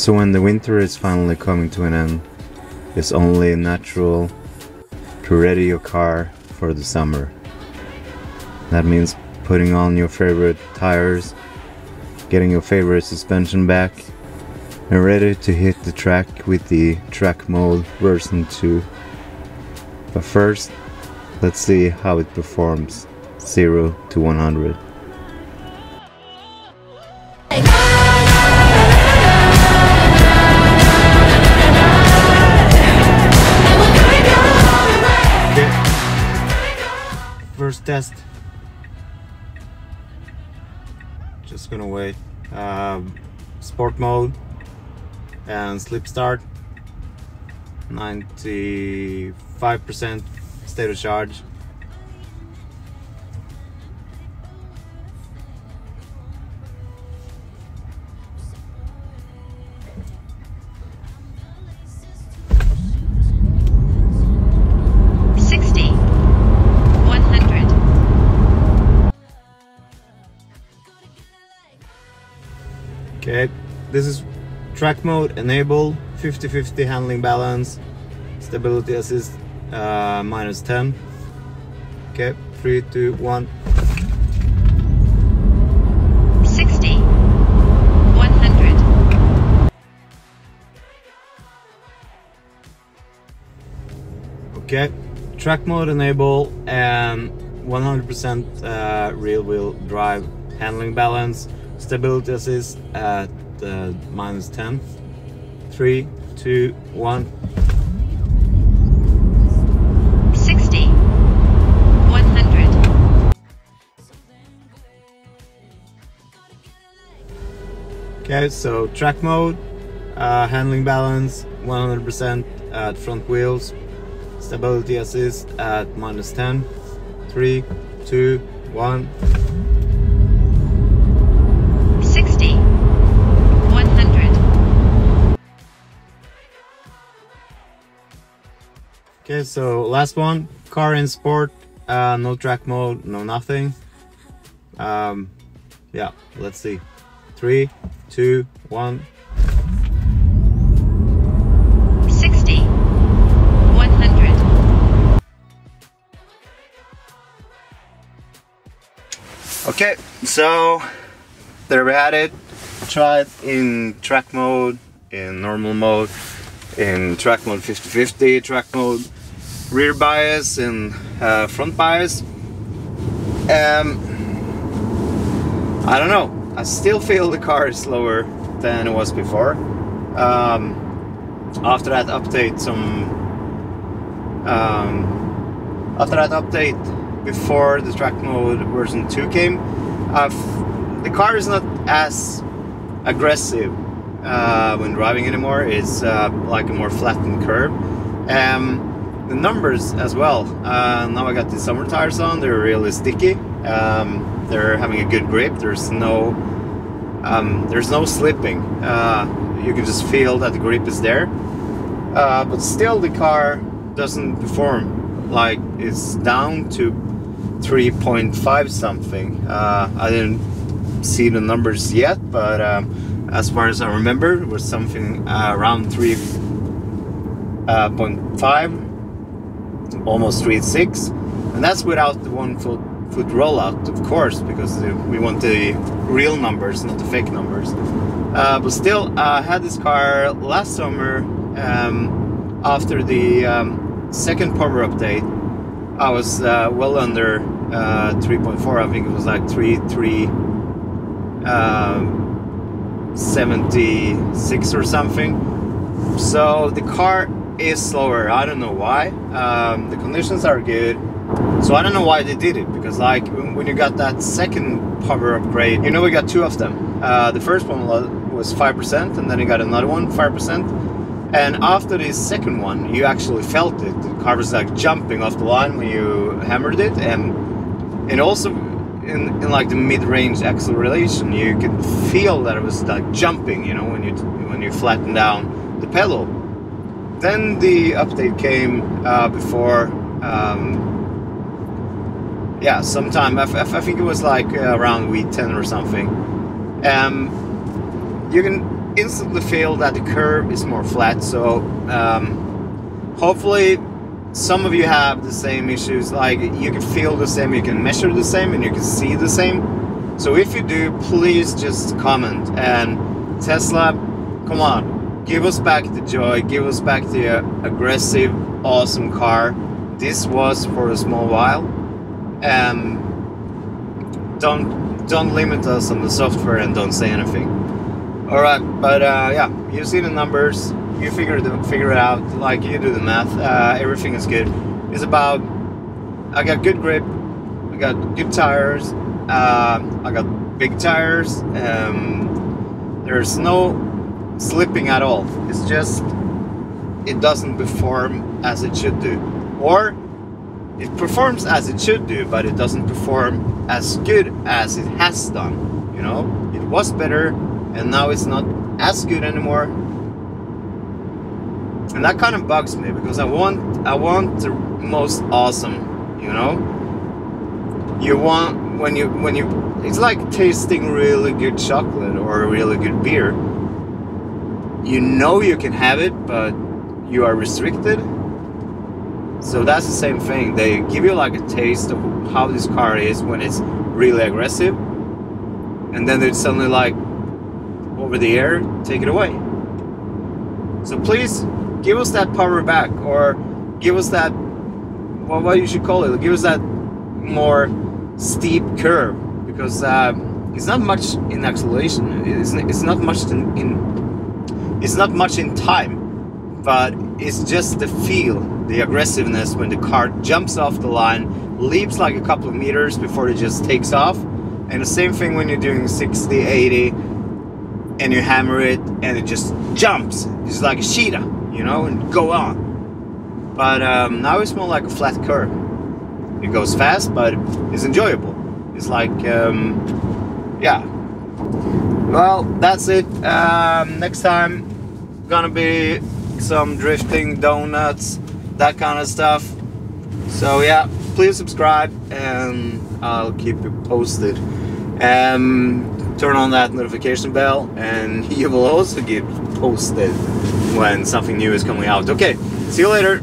So when the winter is finally coming to an end, it's only natural to ready your car for the summer. That means putting on your favorite tires, getting your favorite suspension back, and ready to hit the track with the track mode version 2. But first, let's see how it performs 0 to 100. First test. Just gonna wait. Sport mode and slip start. 95% state of charge. Okay, this is track mode enabled, 50-50 handling balance, stability assist minus 10. Okay, 3, 2, 1. 60, 100. Okay, track mode enabled and 100% rear wheel drive handling balance. Stability assist at minus 10. 3, 2, 1. 60, 100. Okay, so track mode, handling balance, 100% at front wheels. Stability assist at minus 10. 3, 2, 1. 60, 100. Okay, so last one, car in sport, no track mode, no nothing. Yeah, let's see. 3, 2, 1. 60, 100. Okay, so there we had it. Try it in track mode, in normal mode, in track mode 50-50, track mode rear bias and front bias. I don't know, I still feel the car is slower than it was before. After that update before the track mode version 2 came, the car is not as aggressive when driving anymore. It's like a more flattened curve. The numbers as well. Now I got the summer tires on. They're really sticky. They're having a good grip. There's no slipping. You can just feel that the grip is there. But still the car doesn't perform. Like, it's down to 3.5 something. I didn't see the numbers yet, but as far as I remember, it was something around 3.5, almost 3.6, and that's without the 1 foot rollout, of course, because we want the real numbers, not the fake numbers. But still, I had this car last summer. After the second power update, I was well under 3.4. I think it was like 3.76 or something. So the car is slower. I don't know why. The conditions are good, so I don't know why they did it, because like when you got that second power upgrade, you know, we got two of them. The first one was 5%, and then you got another one 5%, and after the second one you actually felt it. The car was like jumping off the line when you hammered it, and also in like the mid-range acceleration, you could feel that it was like jumping, you know, when you flatten down the pedal. Then the update came before, yeah, sometime I think it was like around week 10 or something. You can instantly feel that the curve is more flat. So hopefully some of you have the same issues, like you can feel the same, you can measure the same, and you can see the same. So if you do, please just comment. And Tesla, come on, give us back the joy, give us back the aggressive, awesome car this was for a small while. Don't limit us on the software and don't say anything. All right, but yeah, you see the numbers, you figure it out, like you do the math. Everything is good. It's about, I got good grip, I got good tires, I got big tires. There's no slipping at all. It's just it doesn't perform as it should do, or it performs as it should do, but it doesn't perform as good as it has done. You know, it was better, and now it's not as good anymore. And that kind of bugs me, because I want the most awesome. You know, you want when you it's like tasting really good chocolate or really good beer. You know you can have it, but you are restricted. So that's the same thing. They give you like a taste of how this car is when it's really aggressive, and then they suddenly, like, over the air, take it away. So please give us that power back, or give us that, well, what you should call it, give us that more steep curve, because it's not much in acceleration. It's not much in time, but it's just the feel. The aggressiveness when the car jumps off the line, leaps like a couple of meters before it just takes off. And the same thing when you're doing 60, 80, and you hammer it and it just jumps. It's like a cheetah, you know, and go on. But now it's more like a flat curve. It goes fast, but it's enjoyable. It's like, yeah. Well, that's it. Next time, gonna be some drifting, donuts, that kind of stuff. So yeah, please subscribe, and I'll keep you posted. Turn on that notification bell, and you will also get posted when something new is coming out. Okay, see you later.